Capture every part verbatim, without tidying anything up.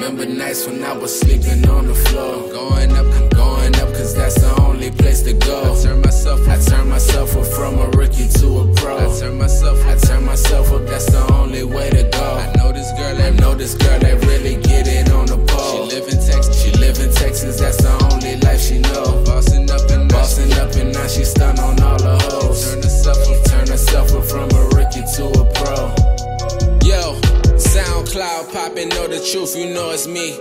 Remember nights when I was sleeping on the floor. I'm going up, I'm going up, cause that's the only place to go. I turn myself, I turn myself up from a rookie to a pro. I turn myself, I turn myself up, that's the only way to go. I know this girl, I know this girl, I really get it on the pole. She live in Texas, she live in Texas, that's the only life she know. Bossing up and bossing up and now she stunned on all the hoes. Turn herself up, turn herself up from a rookie to a pro. Yo, SoundCloud poppin', know the truth, you know it's me.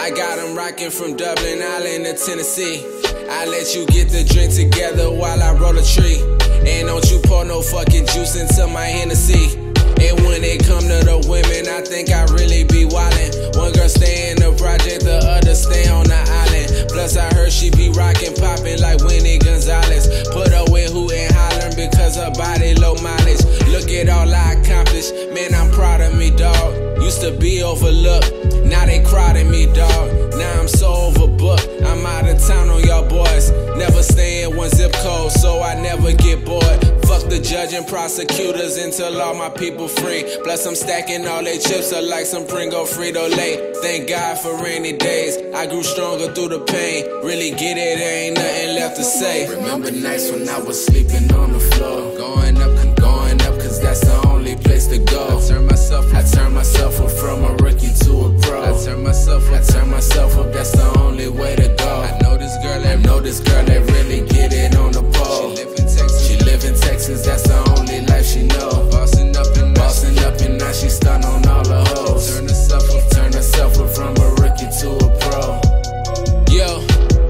I got them rockin' from Dublin Island to Tennessee. I let you get the drink together while I roll a tree. And don't you pour no fucking juice into my Hennessy. And when it come to the women, I think I really be wildin'. One girl stay in the project, the other stay on the island. Plus I heard she be rockin', poppin' like Winnie Gonzalez. Put her with who and hollering because her body low mileage. Look at all I accomplished, man, I'm proud of me, dawg. Used to be overlooked, now they crowding me, dawg. Now I'm so overbooked, I'm out of town on y'all boys. Never stay in one zip code, so I never get bored. Fuck the judge and prosecutors until all my people free. Plus I'm stacking all they chips up like some Pringle Frito-Lay. Thank God for rainy days, I grew stronger through the pain. Really get it, there ain't nothing left to say. Remember nights when I was sleeping on the floor. Going up, I'm going up, cause that's the only place to go. I turn myself, I turn myself up from a rookie to a pro. I turn myself, I turn myself up, that's the only way to go. I know this girl, I know this girl, they really get it on the pole. She live in Texas, she live in Texas, that's the only life she know. Bossing up and bossing up and now she stunned on all the hoes. Turn herself up, turn herself up from a rookie to a pro. Yo,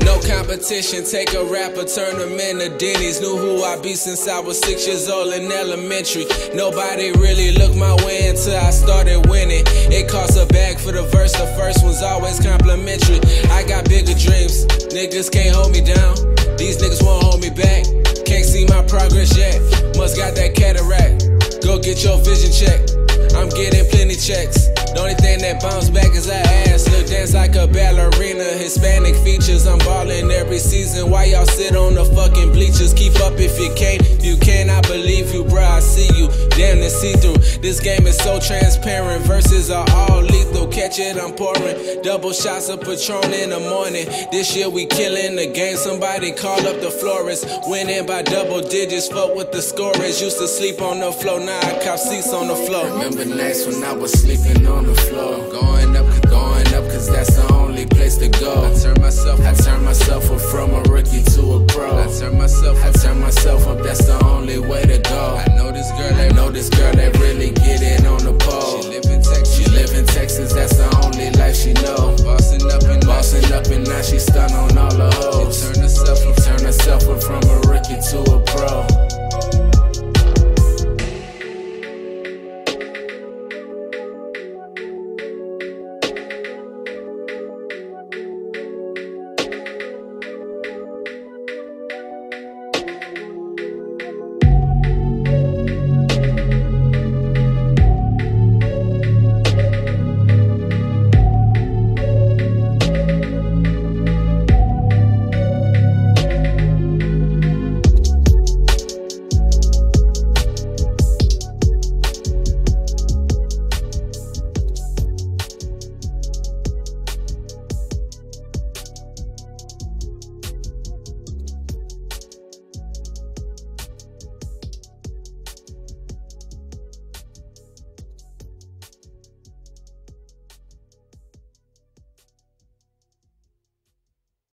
no competition, take a rapper, turn him into Denny's. Knew who I be since I was six years old in elementary. Nobody really looked my way until I started winning. It cost a bag for the verse, the first one's always complimentary. I got bigger dreams, niggas can't hold me down. These niggas won't hold me back, can't see my progress yet. Must got that cataract, go get your vision checked. I'm getting plenty checks. The only thing that bounce back is her ass. Look, dance like a ballerina. Hispanic features, I'm ballin' every season. Why y'all sit on the fucking bleachers? Keep up if you can't. If you can, I believe you, bruh, I see you. Damn, to see through. This game is so transparent. Verses are all lethal. Catch it, I'm pouring. Double shots of Patron in the morning. This year we killing the game. Somebody call up the florist. Winning by double digits. Fuck with the scorers. Used to sleep on the floor. Now I cop seats on the floor. Remember nights when I was sleeping on the floor. Going up, going up, cause that's the only place to go. I turn myself, I turn myself up from a rookie to a pro. I turn myself